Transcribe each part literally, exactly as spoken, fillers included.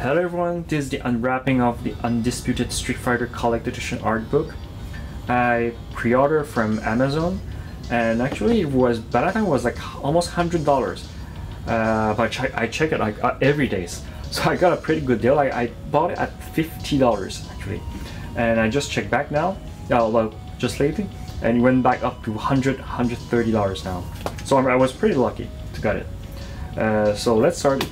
Hello everyone, this is the unwrapping of the Undisputed Street Fighter Collector Edition art book. I pre-ordered from Amazon, and actually it was, by that time it was like almost one hundred dollars. Uh, but I, ch I check it like uh, every day, so I got a pretty good deal. I, I bought it at fifty dollars actually, and I just checked back now, uh, just lately, and it went back up to one hundred, one hundred thirty dollars now. So I was pretty lucky to get it. Uh, so let's start.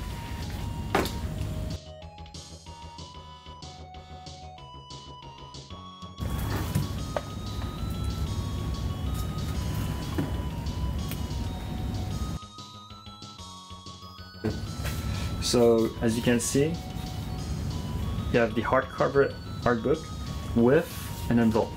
So as you can see, you have the hardcover art book with an envelope.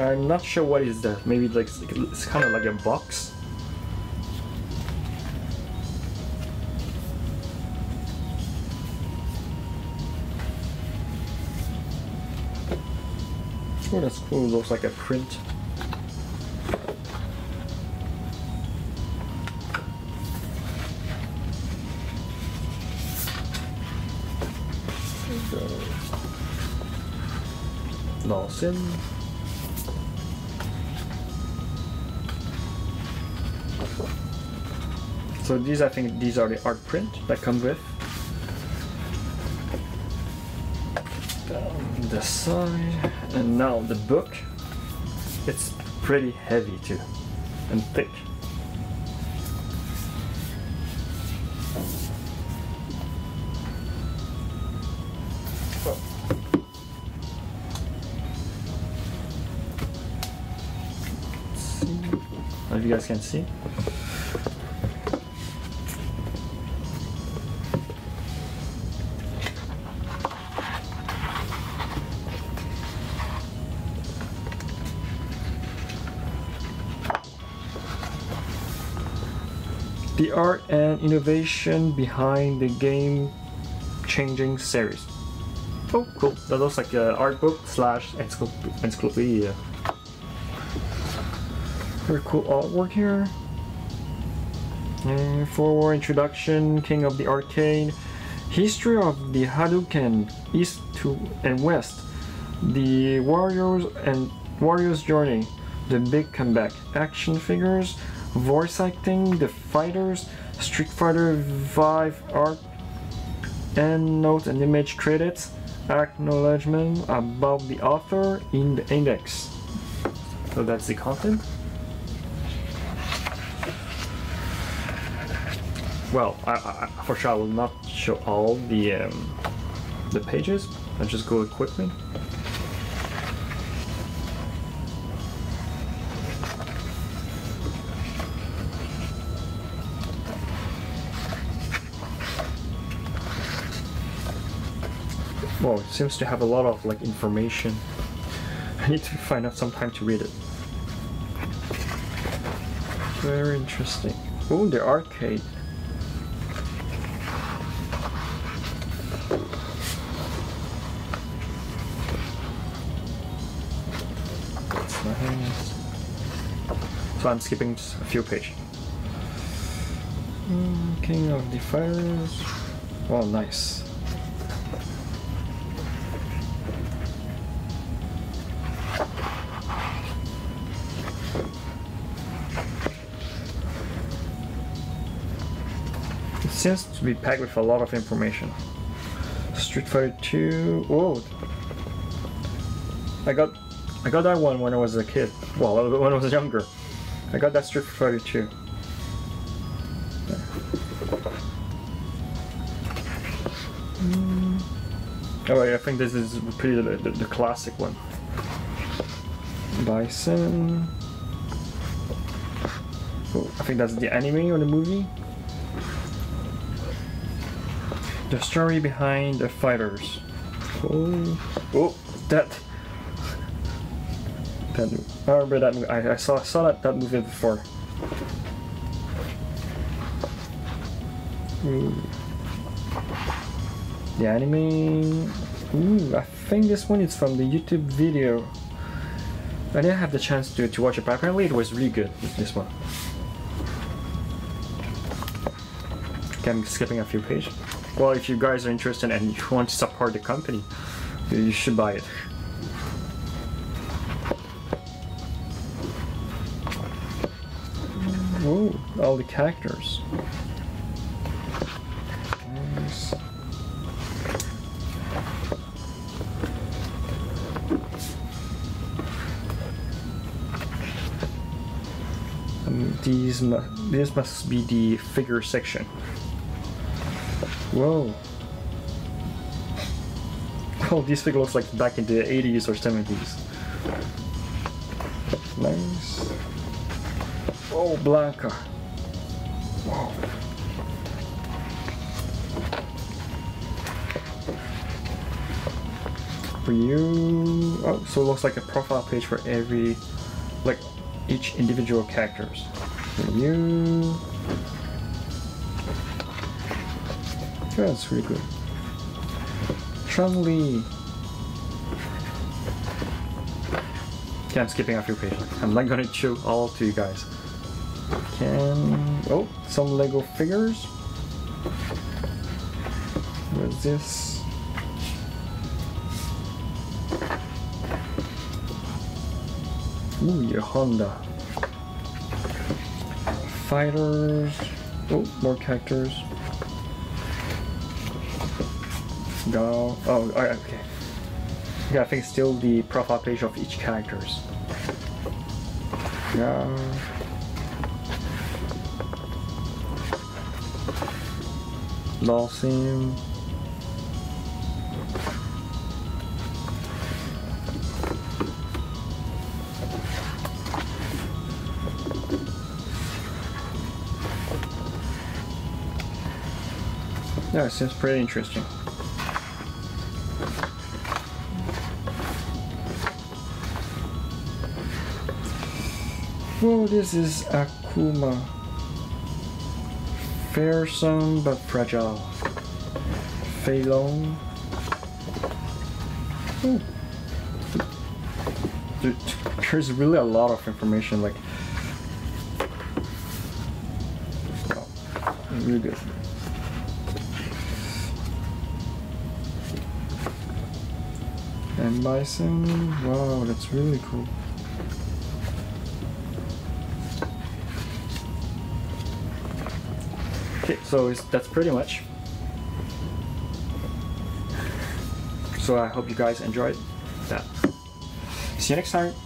I'm not sure what is that. Maybe like it's kind of like a box. Oh, that's cool. It looks like a print. Lawson. So these, I think, these are the art print that comes with the side, and now the book. It's pretty heavy too, and thick. Oh. Let's see if you guys can see. The art and innovation behind the game-changing series. Oh, cool. That looks like an art book slash encyclopedia. Very cool artwork here. And forward introduction, King of the Arcade, history of the Hadouken, East to and West, the Warriors and Warriors Journey, the Big Comeback, action figures, voice acting, the fighters, Street Fighter five art, and note and image credits, acknowledgement about the author in the index. So that's the content. Well, I, I, for sure I will not show all the um, the pages. I'll just go quickly. Well, it seems to have a lot of like information. I need to find out some time to read it. Very interesting. Oh, the arcade. That's nice. So I'm skipping a few pages. Mm, King of the Fighters. Oh, nice. Seems to be packed with a lot of information. Street Fighter two. Whoa! I got, I got that one when I was a kid. Well, when I was younger, I got that Street Fighter two. Mm. Oh, I think this is pretty the, the, the classic one. Bison. Oh, I think that's the anime or the movie. The story behind the fighters. Oh, oh that. that I remember that movie. I, I saw, saw that, that movie before. Ooh. The anime. Ooh, I think this one is from the YouTube video I didn't have the chance to, to watch it, but apparently it was really good, this one. Okay, I'm skipping a few pages. Well, if you guys are interested and you want to support the company, you should buy it. Oh, all the characters. Nice. Um, these mu this must be the figure section. Whoa. Oh, this figure looks like back in the eighties or seventies. Nice. Oh, Blanca. Wow. For you. Oh, so it looks like a profile page for every, like each individual characters. For you. Yeah, that's really good. Chun-Li. Okay, I'm skipping a few pages. I'm not gonna show all to you guys. Can... oh, some Lego figures. What's this? Ooh, your Honda. Fighters. Oh, more characters. Go. Oh, alright, okay. Yeah, I think it's still the profile page of each characters. Yeah. Lawson. Yeah, it seems pretty interesting. Whoa, this is Akuma. Fearsome but fragile. Fei Long. Hmm. Dude, there's really a lot of information, like... oh, really good. And Bison. Wow, that's really cool. Okay, so it's, that's pretty much. So I hope you guys enjoyed that. See you next time.